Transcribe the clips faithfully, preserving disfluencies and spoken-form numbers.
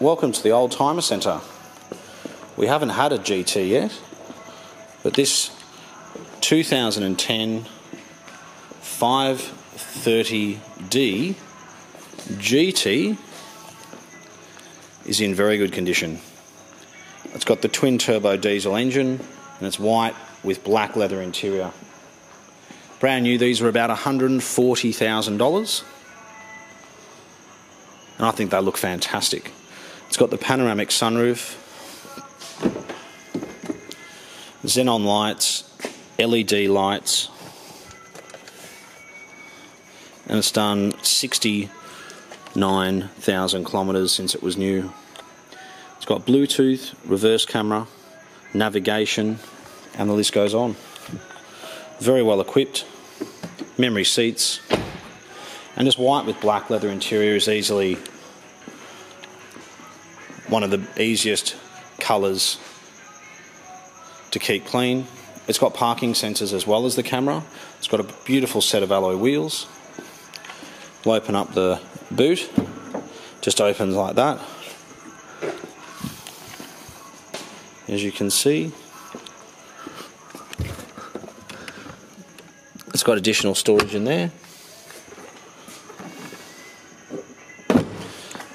Welcome to the Oldtimer Centre. We haven't had a G T yet, but this two thousand ten five thirty D G T is in very good condition. It's got the twin turbo diesel engine and it's white with black leather interior. Brand new, these are about one hundred forty thousand dollars and I think they look fantastic. It's got the panoramic sunroof, xenon lights, L E D lights, and it's done sixty-nine thousand kilometres since it was new. It's got Bluetooth, reverse camera, navigation, and the list goes on. Very well equipped, memory seats, and just white with black leather interior is easily one of the easiest colours to keep clean. It's got parking sensors as well as the camera. It's got a beautiful set of alloy wheels. We'll open up the boot, just opens like that. As you can see, it's got additional storage in there.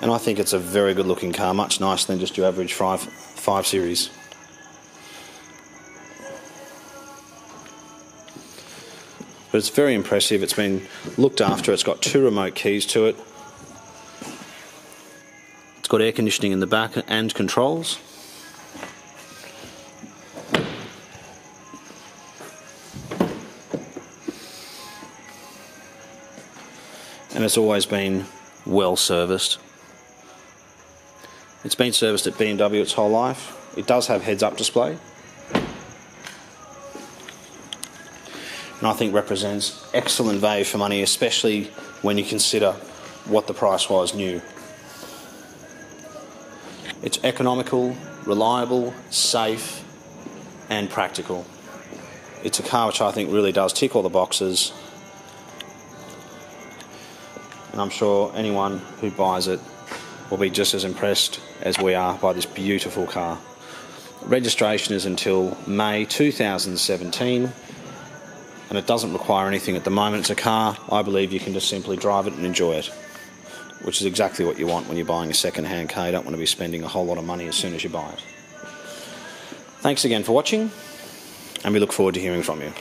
And I think it's a very good looking car, much nicer than just your average five, five series. But it's very impressive, it's been looked after, it's got two remote keys to it. It's got air conditioning in the back and controls. And it's always been well serviced. It's been serviced at B M W its whole life. It does have heads-up display, and I think represents excellent value for money, especially when you consider what the price was new. It's economical, reliable, safe, and practical. It's a car which I think really does tick all the boxes, and I'm sure anyone who buys it will be just as impressed as we are by this beautiful car. Registration is until May two thousand seventeen, and it doesn't require anything at the moment. It's a car, I believe, you can just simply drive it and enjoy it, which is exactly what you want when you're buying a second-hand car. You don't want to be spending a whole lot of money as soon as you buy it. Thanks again for watching, and we look forward to hearing from you.